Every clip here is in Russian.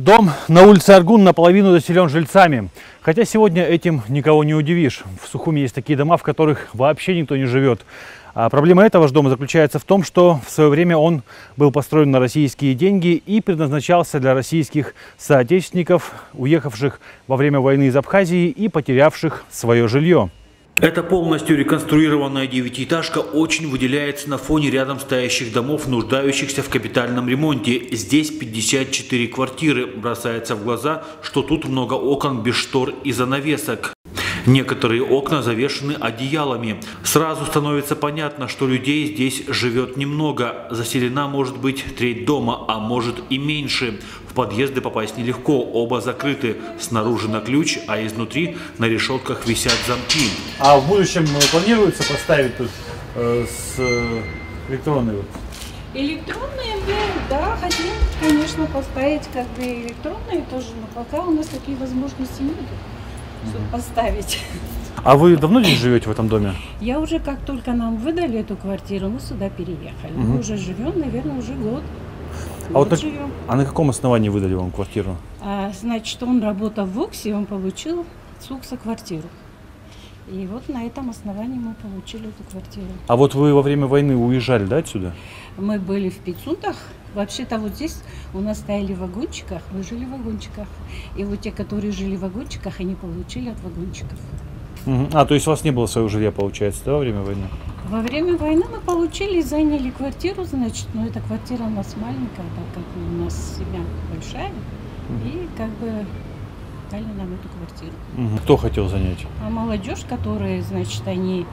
Дом на улице Аргун наполовину заселен жильцами. Хотя сегодня этим никого не удивишь. В Сухуме есть такие дома, в которых вообще никто не живет. А проблема этого же дома заключается в том, что в свое время он был построен на российские деньги и предназначался для российских соотечественников, уехавших во время войны из Абхазии и потерявших свое жилье. Эта полностью реконструированная девятиэтажка очень выделяется на фоне рядом стоящих домов, нуждающихся в капитальном ремонте. Здесь 54 квартиры. Бросается в глаза, что тут много окон без штор и занавесок. Некоторые окна завешены одеялами. Сразу становится понятно, что людей здесь живет немного. Заселена может быть треть дома, а может и меньше. В подъезды попасть нелегко, оба закрыты. Снаружи на ключ, а изнутри на решетках висят замки. А в будущем планируется поставить тут электронные? Электронные, да, хотим, конечно, поставить как бы электронные тоже, но пока у нас такие возможности нет. Поставить. А вы давно здесь живете, в этом доме? Я уже, как только нам выдали эту квартиру, мы сюда переехали. Мы уже живем, наверное, уже год. А на каком основании выдали вам квартиру? Значит, он работал в УКСе, он получил с УКСа квартиру. И вот на этом основании мы получили эту квартиру. А вот вы во время войны уезжали, да, отсюда? Мы были в Пицундах. Вообще-то вот здесь у нас стояли в вагончиках, мы жили в вагончиках. И вот те, которые жили в вагончиках, они получили от вагончиков. А, то есть у вас не было своего жилья, получается, да, во время войны? Во время войны мы получили, заняли квартиру, значит, но эта квартира у нас маленькая, так как у нас семья большая, и как бы... нам эту квартиру. Кто хотел занять? А молодежь, которые, значит, они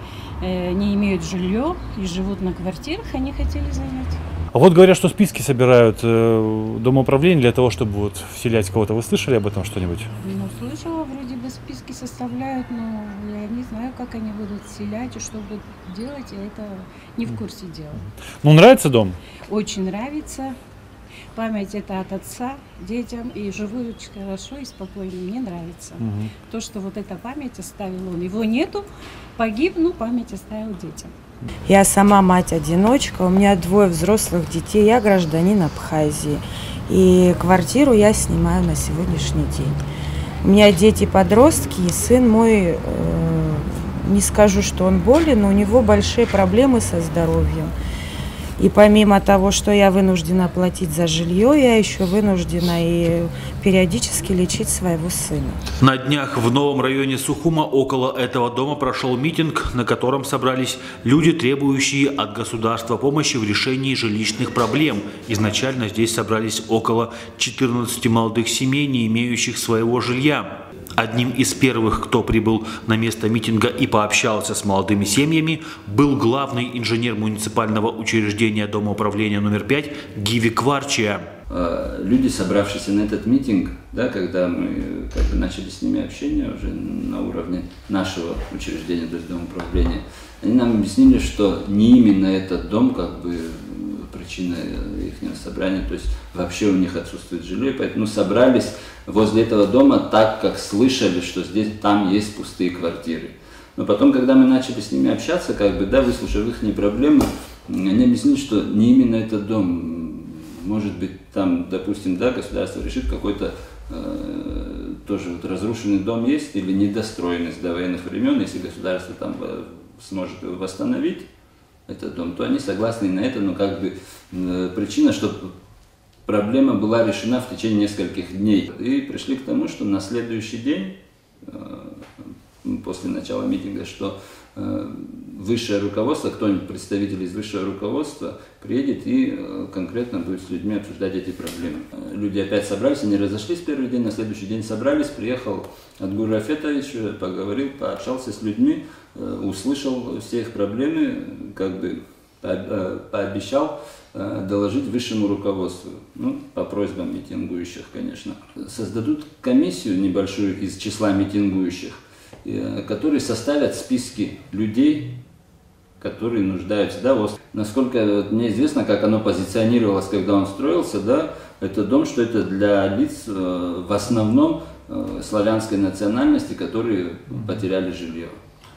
не имеют жилье и живут на квартирах, они хотели занять. А вот говорят, что списки собирают домоуправление для того, чтобы вот вселять кого-то. Вы слышали об этом что-нибудь? Ну, слышала, вроде бы списки составляют, но я не знаю, как они будут вселять и что будут делать, я это не в курсе дела. Ну, нравится дом? Очень нравится. Память это от отца детям, и живут хорошо и спокойно, мне нравится. То, что вот эта память оставил он, его нету, погиб, но память оставил детям. Я сама мать-одиночка, у меня двое взрослых детей, я гражданин Абхазии, и квартиру я снимаю на сегодняшний день. У меня дети-подростки, и сын мой, не скажу, что он болен, но у него большие проблемы со здоровьем. И помимо того, что я вынуждена платить за жилье, я еще вынуждена и периодически лечить своего сына. На днях в новом районе Сухума около этого дома прошел митинг, на котором собрались люди, требующие от государства помощи в решении жилищных проблем. Изначально здесь собрались около 14 молодых семей, не имеющих своего жилья. Одним из первых, кто прибыл на место митинга и пообщался с молодыми семьями, был главный инженер муниципального учреждения домоуправления номер 5 Гиви Кварчия. Люди, собравшиеся на этот митинг, да, когда мы как бы начали с ними общение уже на уровне нашего учреждения, то есть домоуправления, они нам объяснили, что не именно этот дом как бы причина их собрания, то есть вообще у них отсутствует жилье, поэтому собрались возле этого дома, так как слышали, что здесь, там есть пустые квартиры. Но потом, когда мы начали с ними общаться, как бы, да, выслушав их проблемы, они объяснили, что не именно этот дом, может быть, там, допустим, да, государство решит какой-то тоже вот разрушенный дом есть или недостроенность до военных времен, если государство там сможет его восстановить, этот дом, то они согласны на это, но как бы причина, что проблема была решена в течение нескольких дней. И пришли к тому, что на следующий день, после начала митинга, что высшее руководство, кто-нибудь представитель из высшего руководства приедет и конкретно будет с людьми обсуждать эти проблемы. Люди опять собрались, они разошлись первый день, на следующий день собрались, приехал от Гурафетовича, поговорил, пообщался с людьми, услышал все их проблемы, как бы пообещал доложить высшему руководству, ну, по просьбам митингующих, конечно. Создадут комиссию небольшую из числа митингующих, которые составят списки людей, которые нуждаются. Да, вот. Насколько мне известно, как оно позиционировалось, когда он строился, да, это дом, что это для лиц в основном славянской национальности, которые потеряли жилье.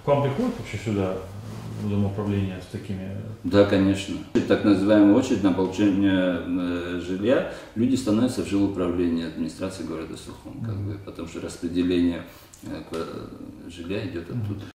К вам приходят вообще сюда домоуправления с такими? Да, конечно. Так называемая очередь на получение жилья, люди становятся в жилуправлении администрации города Сухум, как бы, потому что распределение жилья идет оттуда.